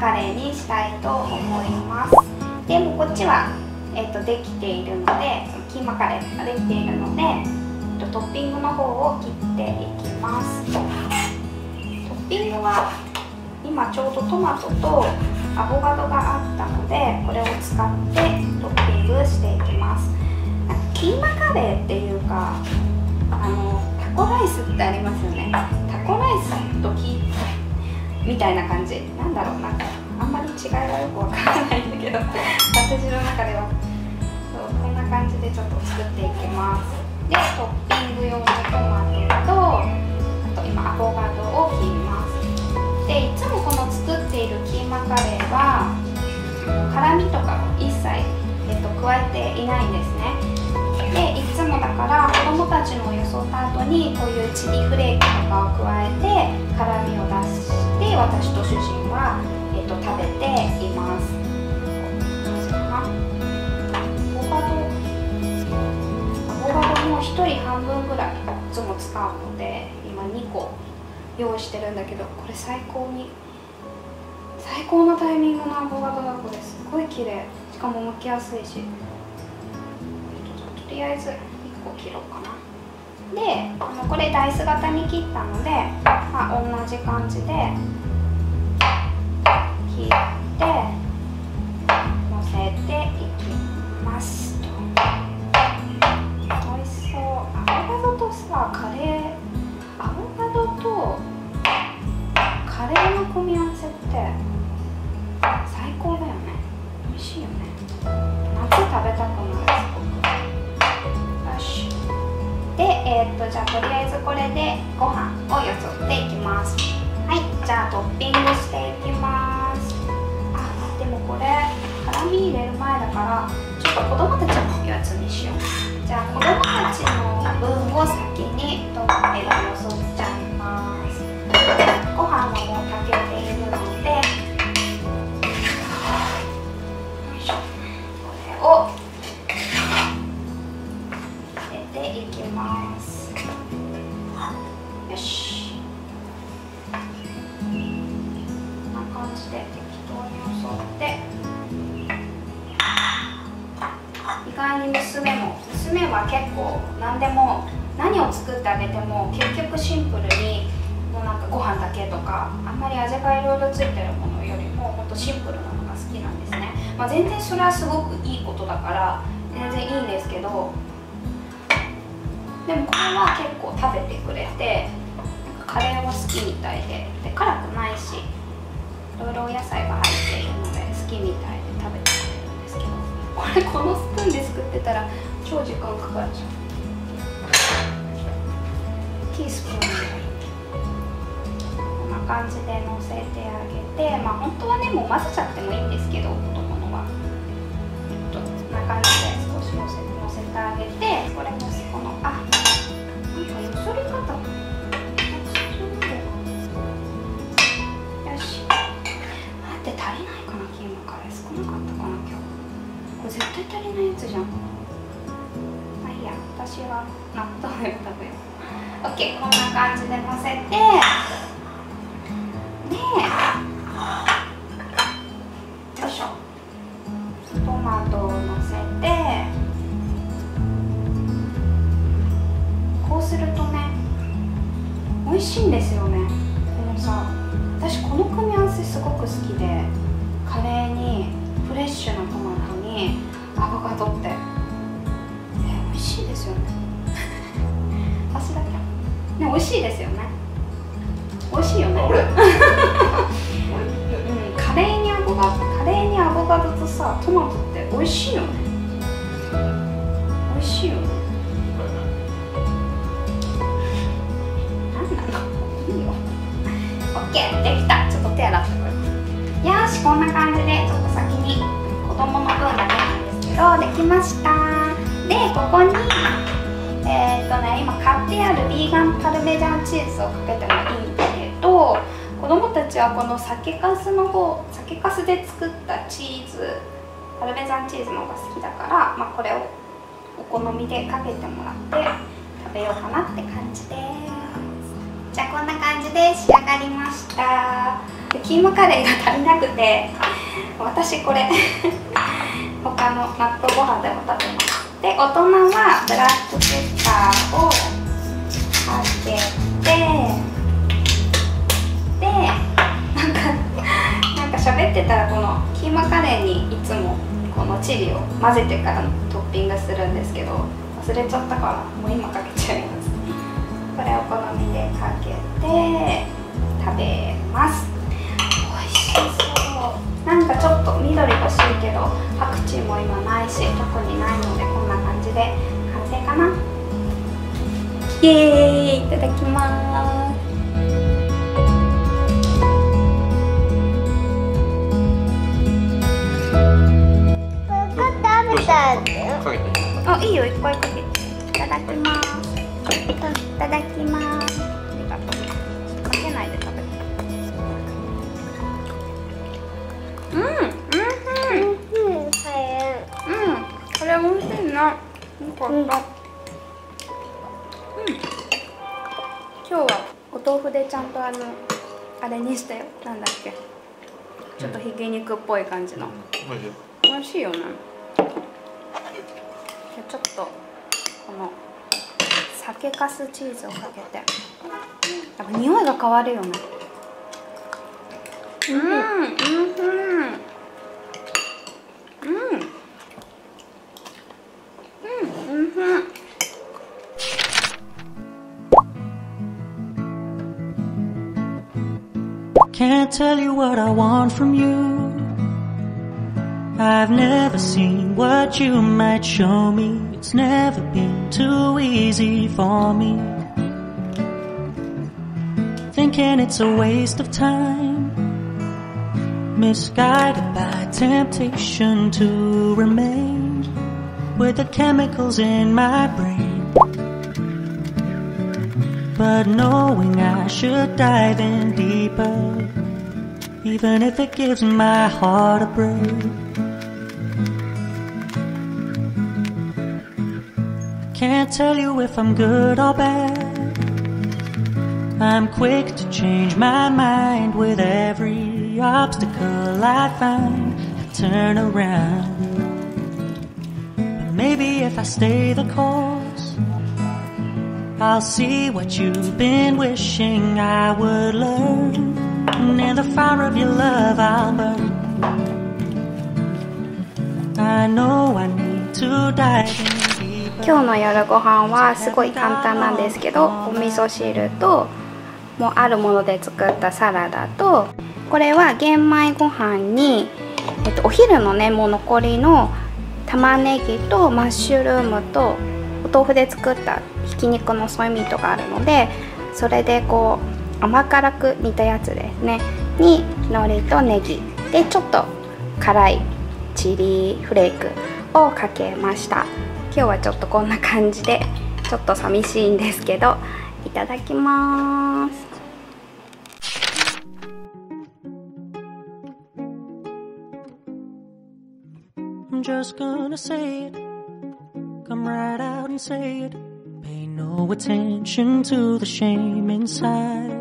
カレーにしたいと思います。でもこっちは、できているので、キーマカレーができているので、トッピングの方を切っていきます。トッピングは今ちょうどトマトとアボカドがあったので、これを使ってトッピングしていきます。キーマカレーっていうかタコライスってありますよね。タコライスと聞いてみたいな感じなんだろうな、あんまり違いはよくわからないんだけど私の中ではそうこんな感じでちょっと作っていきます。でトッピング用のトマトとあと今アボカドを切ります。でいつもこの作っているキーマカレーは辛みとか一切、加えていないんですね。でいつもだから子供たちのをよそった後にこういうチリフレークとかを加えて辛みを出して私と主人は、食べています。アボカドも1人半分ぐらいいつも使うので今2個用意してるんだけど、これ最高のタイミングのアボカドだ。これすごい綺麗、しかも剥きやすいし、とりあえず1個切ろうかな。でこれダイス型に切ったので、まあ、同じ感じで切ってのせていきますと。美味しそう。アボカドとカレーの組み合わせって最高だよね。美味しいよね。夏食べたくない。じゃあとりあえずこれでご飯をよそっていきます。はい、じゃあトッピングしていきます。でもこれ辛み入れる前だからちょっと子供たちのやつにしよう。じゃあ子供たちの分を先にトッピングよそっちゃいます。ご飯はもう炊けているのでこれを入れていきます。よし、こんな感じで適当によそって、意外に娘は結構何を作ってあげても結局シンプルにもうなんかご飯だけとか、あんまり味がいろいろついてるものよりももっとシンプルなのが好きなんですね。全然それはすごくいいことだから全然いいんですけど、でもこれは結構食べてくれて、なんかカレーは好きみたいで、辛くないしいろいろお野菜が入っているので好きみたいで食べてくれるんですけど、これこのスプーンですくってたら超時間かかっちゃう。ティースプーンでこんな感じでのせてあげて、まあ本当はねもう混ぜちゃってもいいんですけど、子供のはこんな感じで少しのせてあげて、これもこのよそり方。よし。待って、足りないかな、キーマカレー。少なかったかな、今日。これ絶対足りないやつじゃん。まあいいや。私はあ、食べよう OK。 こんな感じで混ぜて、でよいしょ、トマトをのせて、こうするとね美味しいんですよね。でもさ、私この組み合わせすごく好きで、カレーにフレッシュなトマトにアボカドって、美味しいですよね。私だけね、美味しいですよね。美味しいよね。うん、カレーにアボカドとさ、トマトって美味しいよね。美味しいよね。いいよ。オッケー、できた。ちょっと手洗ってこい。よし、こんな感じでちょっと先に子供の分だけなんですけど、できました。で、ここに今買ってあるヴィーガンパルメジャンチーズをかけてもいいんだけど、子供たちはこの酒粕で作ったチーズ、パルメジャンチーズの方が好きだから、まあ、これをお好みでかけてもらって食べようかなって感じです。じゃあこんな感じで仕上がりました。キーマカレーが足りなくて、私これ他の納豆ご飯でも食べます。で、大人はブラックペッパーをかけて、でなんか喋ってたら、このキーマカレーにいつもこのチリを混ぜてからトッピングするんですけど、忘れちゃったからもう今かけちゃいます。これお好みでかけて食べます。美味しそう。なんかちょっと緑がしいけど、パクチーも今ないし特にないので、こんな感じで完成かな。イエーイ、いただきます。これ食べたんだよ。あ、いいよ、いっぱいかけて。いただきます。いただきます。ありがとう。かけないで食べて。うん、これ美味しいな。よかった。今日はお豆腐でちゃんとあれにしたよ。なんだっけ、ちょっとひき肉っぽい感じの。美味しいよね。ちょっとこの酒かすチーズをかけて、やっぱ匂いが変わるよね。Can't tell you what I want from you. I've never seen what you might show me. It's never been too easy for me. Thinking it's a waste of time, misguided by temptation to remain with the chemicals in my brain. But knowing I should dive in deeper, even if it gives my heart a break. Can't tell you if I'm good or bad. I'm quick to change my mind with every obstacle I find. I turn around. But maybe if I stay the course, I'll see what you've been wishing I would learn. And in the fire of your love I'll burn. I know I need to dive in.今日の夜ご飯はすごい簡単なんですけど、お味噌汁ともうあるもので作ったサラダと、これは玄米ご飯に、お昼のねもう残りの玉ねぎとマッシュルームとお豆腐で作ったひき肉のソイミートがあるので、それでこう甘辛く煮たやつですねに海苔とネギでちょっと辛いチリフレークをかけました。今日はちょっとこんな感じで、ちょっと寂しいんですけど、いただきます。Come right out and say it. Pay no attention to the shame inside.